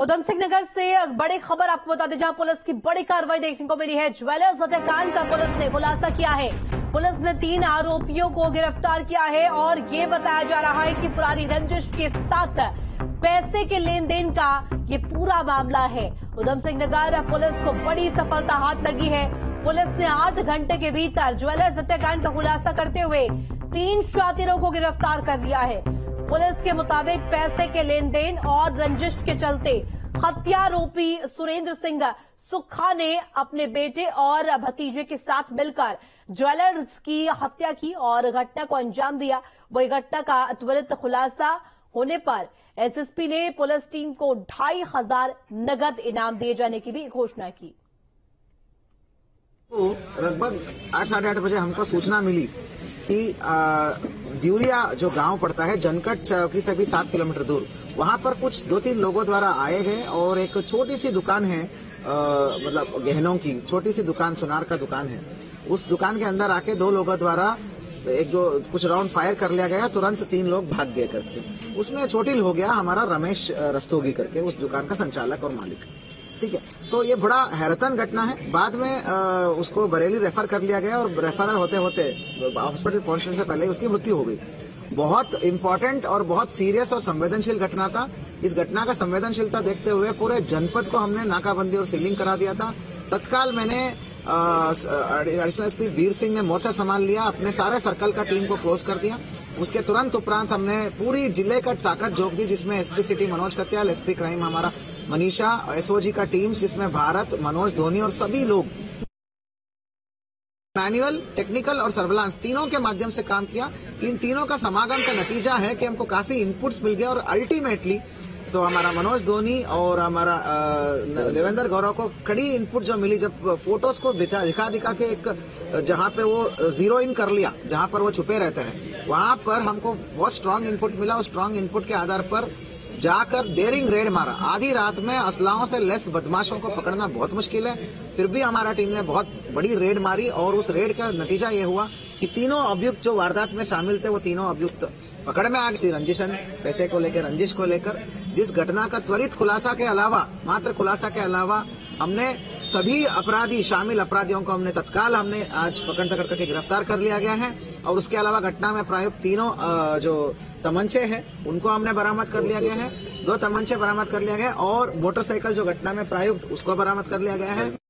उधम सिंह नगर से बड़ी खबर आपको बता दें, जहां पुलिस की बड़ी कार्रवाई देखने को मिली है। ज्वेलर्स हत्याकांड का पुलिस ने खुलासा किया है। पुलिस ने 3 आरोपियों को गिरफ्तार किया है और ये बताया जा रहा है कि पुरानी रंजिश के साथ पैसे के लेन देन का ये पूरा मामला है। उधम सिंह नगर पुलिस को बड़ी सफलता हाथ लगी है। पुलिस ने 8 घंटे के भीतर ज्वेलर्स हत्याकांड का खुलासा करते हुए 3 शातिरों को गिरफ्तार कर लिया है। पुलिस के मुताबिक पैसे के लेन देन और रंजिश के चलते हत्यारोपी सुरेंद्र सिंह सुखा ने अपने बेटे और भतीजे के साथ मिलकर ज्वेलर्स की हत्या की और घटना को अंजाम दिया। वही घटना का त्वरित खुलासा होने पर एसएसपी ने पुलिस टीम को 2500 नगद इनाम दिए जाने की भी घोषणा की। लगभग 8:30 बजे हमको सूचना मिली कि ड्यूरिया जो गांव पड़ता है जनकट चौकी से भी 7 किलोमीटर दूर, वहां पर कुछ 2-3 लोगों द्वारा आए गए और एक छोटी सी दुकान है, मतलब गहनों की छोटी सी दुकान, सुनार का दुकान है। उस दुकान के अंदर आके 2 लोगों द्वारा 1-2 कुछ राउंड फायर कर लिया गया। तुरंत 3 लोग भाग गए करके। उसमें चोटिल हो गया हमारा रमेश रस्तोगी करके, उस दुकान का संचालक और मालिक। ठीक है, तो ये बड़ा हैरतन घटना है। बाद में उसको बरेली रेफर कर लिया गया और रेफरल होते होते हॉस्पिटल पहुंचने से पहले उसकी मृत्यु हो गई। बहुत इम्पोर्टेंट और बहुत सीरियस और संवेदनशील घटना था। इस घटना का संवेदनशीलता देखते हुए पूरे जनपद को हमने नाकाबंदी और सीलिंग करा दिया था। तत्काल मैंने एडिशनल एसपी वीर सिंह ने मोर्चा संभाल लिया, अपने सारे सर्कल का टीम को क्लोज कर दिया। उसके तुरंत उपरांत हमने पूरी जिले का ताकत झोंक दी, जिसमें SP city Manoj Katyal, SP crime हमारा मनीषा, एसओजी का टीम, जिसमें भारत, मनोज धोनी और सभी लोग मैनुअल, टेक्निकल और सर्विलांस तीनों के माध्यम से काम किया। इन तीनों का समागम का नतीजा है कि हमको काफी इनपुट्स मिल गए और अल्टीमेटली तो हमारा मनोज धोनी और हमारा देवेंद्र गौरव को कड़ी इनपुट जो मिली, जब फोटोज को दिखा दिखा के एक जहां पे वो जीरो इन कर लिया, जहां पर वो छुपे रहते हैं, वहां पर हमको बहुत स्ट्रांग इनपुट मिला। उस स्ट्रांग इनपुट के आधार पर जाकर डेरिंग रेड मारा। आधी रात में असलाहों से लेस बदमाशों को पकड़ना बहुत मुश्किल है, फिर भी हमारा टीम ने बहुत बड़ी रेड मारी और उस रेड का नतीजा ये हुआ कि तीनों अभियुक्त जो वारदात में शामिल थे, वो तीनों अभियुक्त पकड़ में आ गए। रंजिशन, पैसे को लेकर, रंजिश को लेकर, जिस घटना का त्वरित खुलासा के अलावा, मात्र खुलासा के अलावा, हमने सभी अपराधी, शामिल अपराधियों को हमने तत्काल आज पकड़ तकड़ करके गिरफ्तार कर लिया गया है। और उसके अलावा घटना में प्रयुक्त तीनों जो तमंचे हैं उनको हमने बरामद कर लिया गया है। 2 तमंचे बरामद कर लिया गया और मोटरसाइकिल जो घटना में प्रयुक्त उसको बरामद कर लिया गया है।